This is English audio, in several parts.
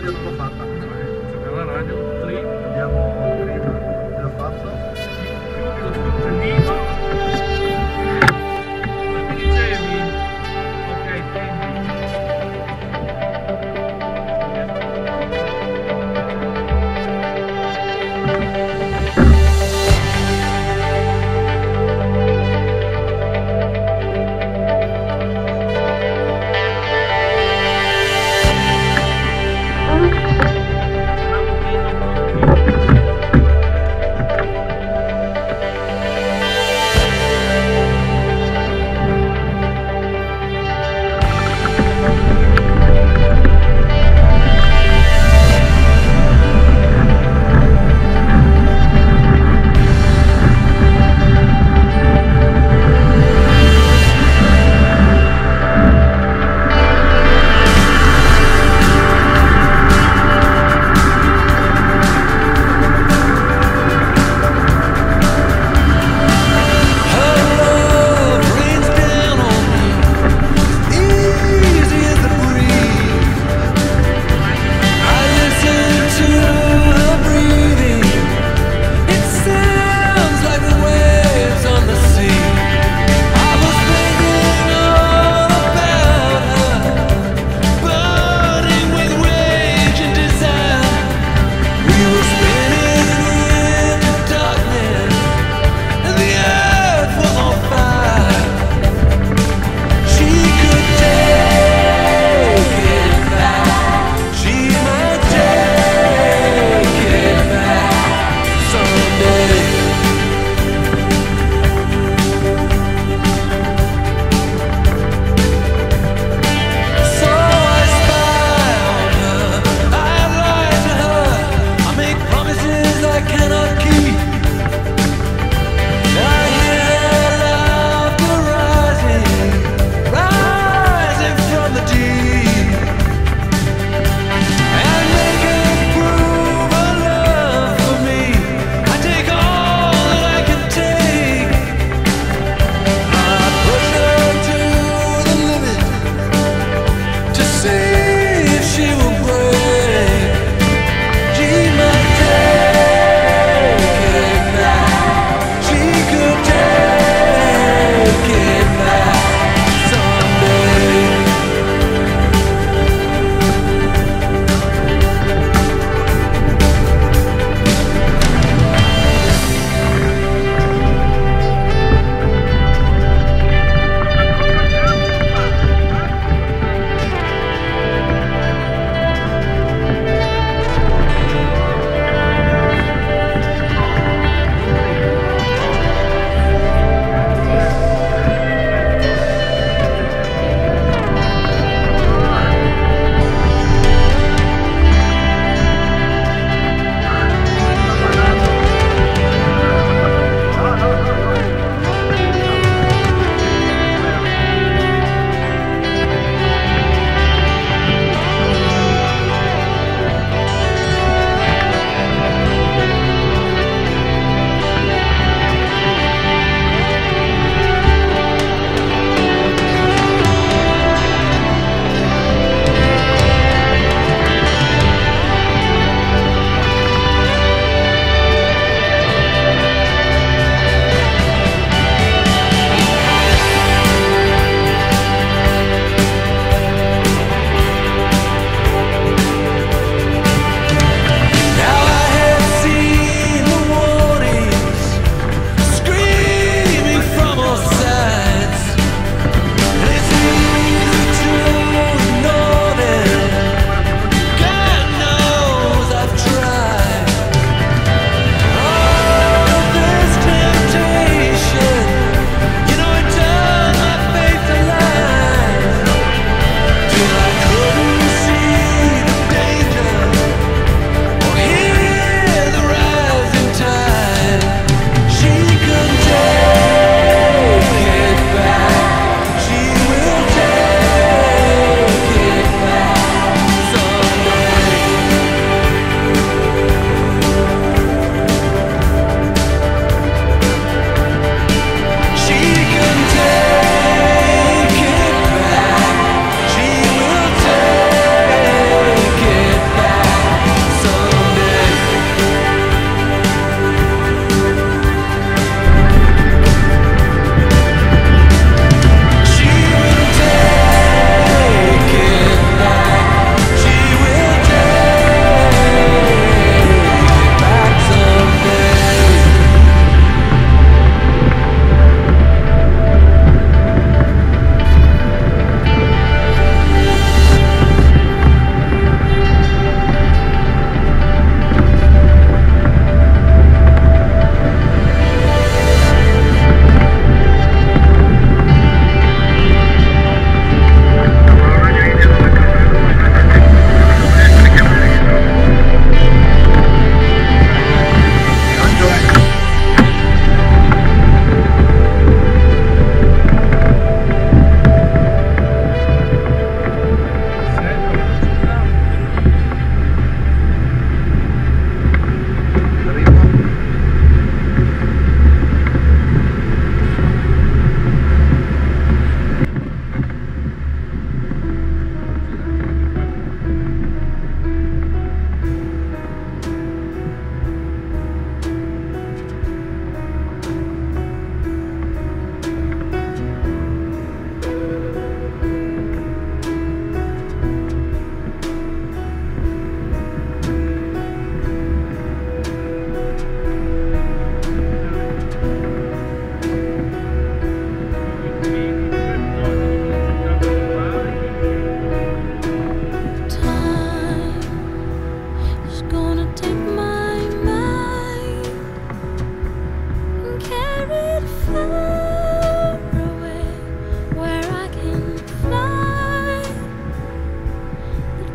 radio tuh patah. Sekarang radio klik dia mau terima dia patah.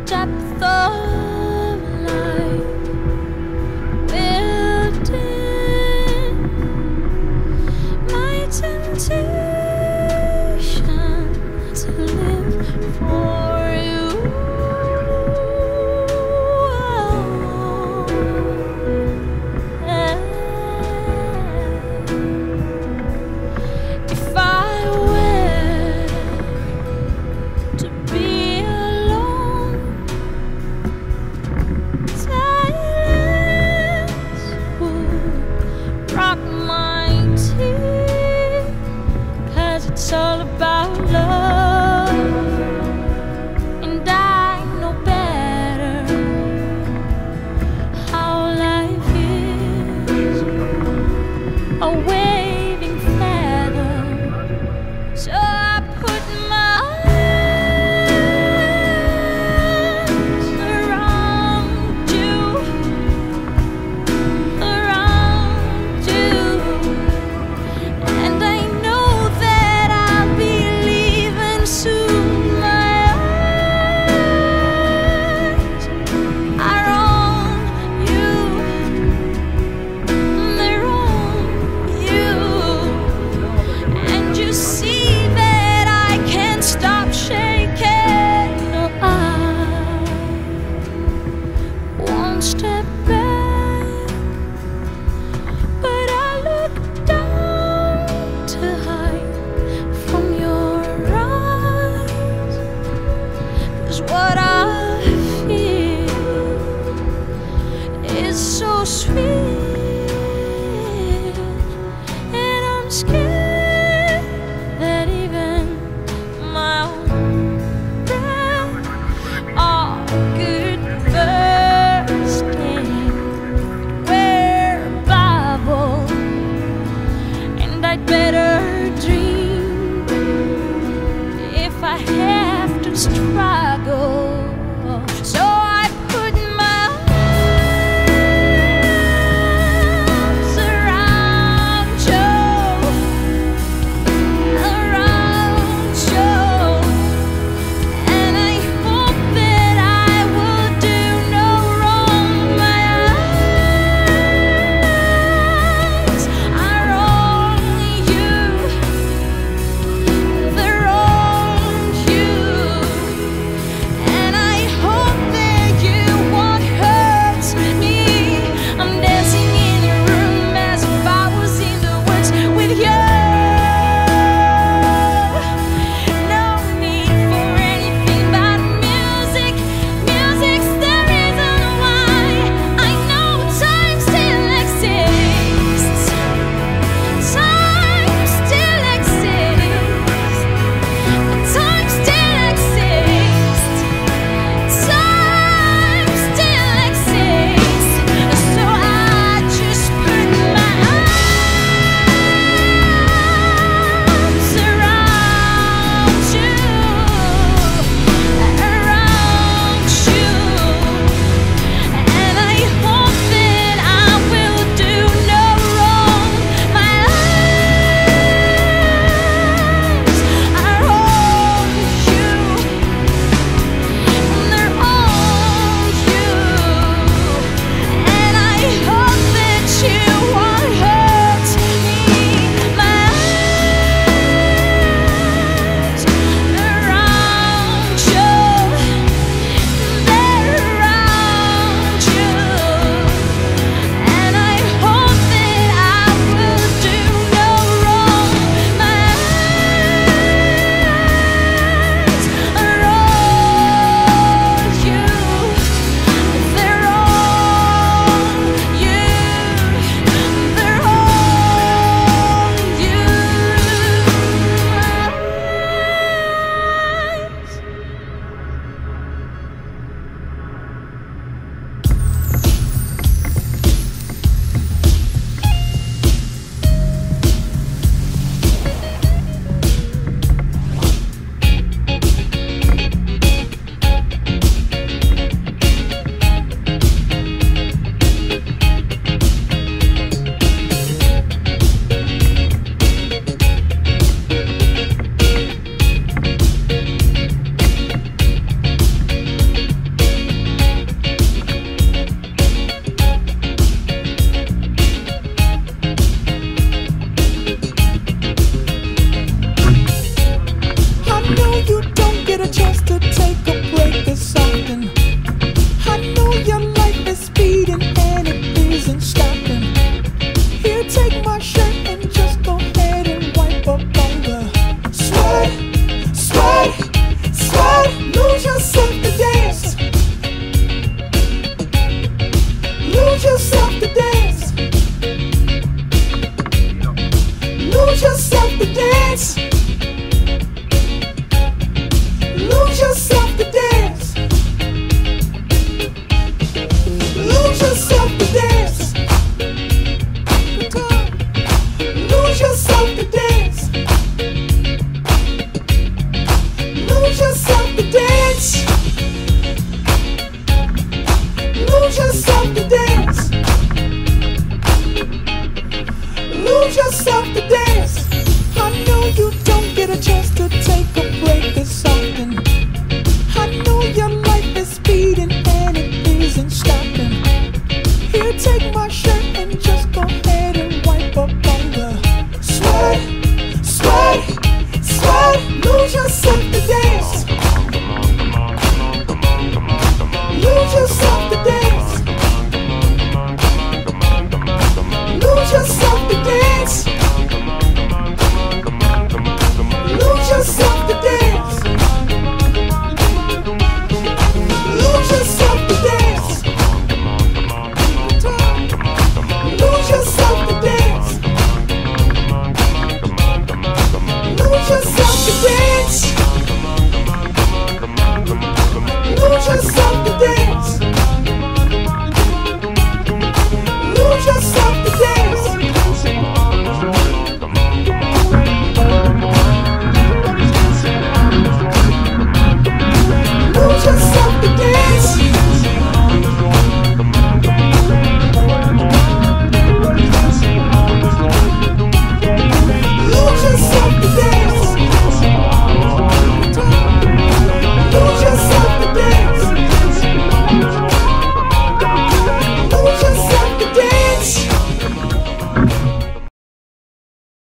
watch out for.